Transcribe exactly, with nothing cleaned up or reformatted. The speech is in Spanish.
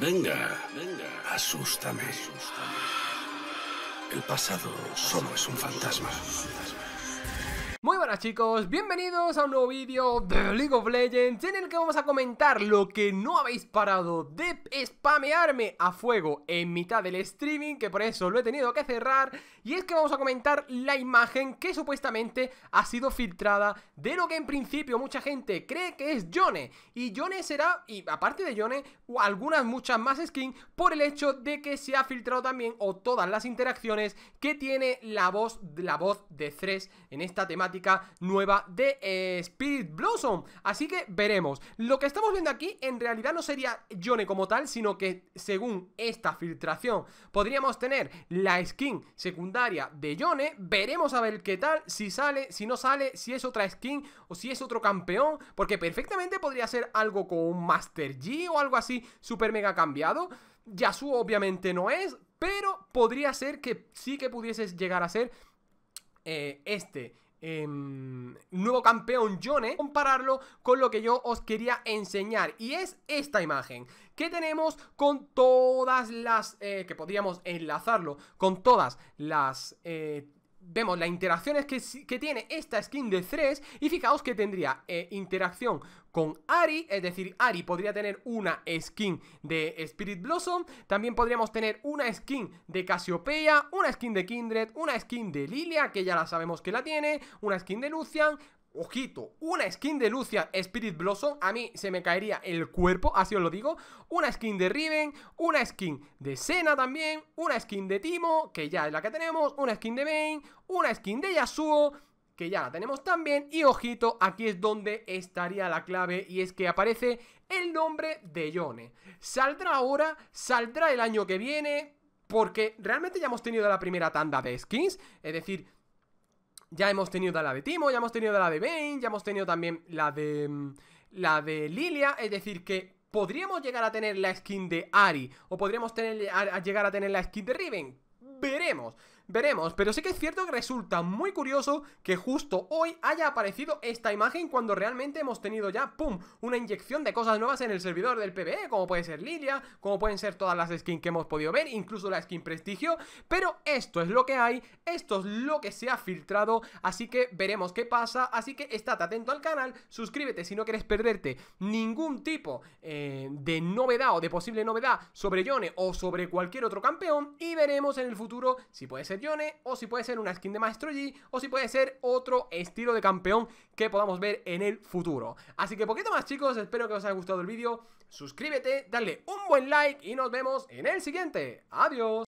Venga, venga, asústame. El pasado solo es un fantasma. Muy buenas chicos, bienvenidos a un nuevo vídeo de League of Legends, en el que vamos a comentar lo que no habéis parado de spamearme a fuego en mitad del streaming, que por eso lo he tenido que cerrar. Y es que vamos a comentar la imagen que supuestamente ha sido filtrada de lo que en principio mucha gente cree que es Yone. Y Yone será, y aparte de Yone, algunas muchas más skins, por el hecho de que se ha filtrado también, o todas las interacciones que tiene la voz, la voz de Thresh en esta temática nueva de eh, Spirit Blossom. Así que veremos. Lo que estamos viendo aquí en realidad no sería Yone como tal, sino que según esta filtración podríamos tener la skin secundaria de Yone. Veremos a ver qué tal, si sale, si no sale, si es otra skin o si es otro campeón, porque perfectamente podría ser algo con un Master Yi o algo así super mega cambiado. Yasuo obviamente no es, pero podría ser que sí que pudieses llegar a ser eh, este Eh, nuevo campeón Yone. Compararlo con lo que yo os quería enseñar, y es esta imagen que tenemos con todas las eh, que podríamos enlazarlo con todas las eh, vemos las interacciones que, que tiene esta skin de Thresh. Y fijaos que tendría eh, interacción con Ari, es decir, Ari podría tener una skin de Spirit Blossom. También podríamos tener una skin de Casiopea, una skin de Kindred, una skin de Lilia, que ya la sabemos que la tiene, una skin de Lucian. Ojito, una skin de Lucian Spirit Blossom, a mí se me caería el cuerpo, así os lo digo. Una skin de Riven, una skin de Sena también, una skin de Teemo, que ya es la que tenemos, una skin de Vayne, una skin de Yasuo, que ya la tenemos también. Y ojito, aquí es donde estaría la clave, y es que aparece el nombre de Yone. ¿Saldrá ahora? ¿Saldrá el año que viene? Porque realmente ya hemos tenido la primera tanda de skins, es decir, ya hemos tenido la de Teemo, ya hemos tenido la de Vayne, ya hemos tenido también la de la de Lilia, es decir que podríamos llegar a tener la skin de Ari, o podríamos tener, a, a llegar a tener la skin de Riven. Veremos, veremos, pero sí que es cierto que resulta muy curioso que justo hoy haya aparecido esta imagen, cuando realmente hemos tenido ya, pum, una inyección de cosas nuevas en el servidor del P B E, como puede ser Lilia, como pueden ser todas las skins que hemos podido ver, incluso la skin prestigio. Pero esto es lo que hay, esto es lo que se ha filtrado, así que veremos qué pasa. Así que estate atento al canal, suscríbete si no quieres perderte ningún tipo eh, de novedad o de posible novedad sobre Yone o sobre cualquier otro campeón, y veremos en el futuro si puede ser Yone, o si puede ser una skin de Maestro Yi, o si puede ser otro estilo de campeón que podamos ver en el futuro. Así que poquito más chicos, espero que os haya gustado el vídeo. Suscríbete, dale un buen like y nos vemos en el siguiente. Adiós.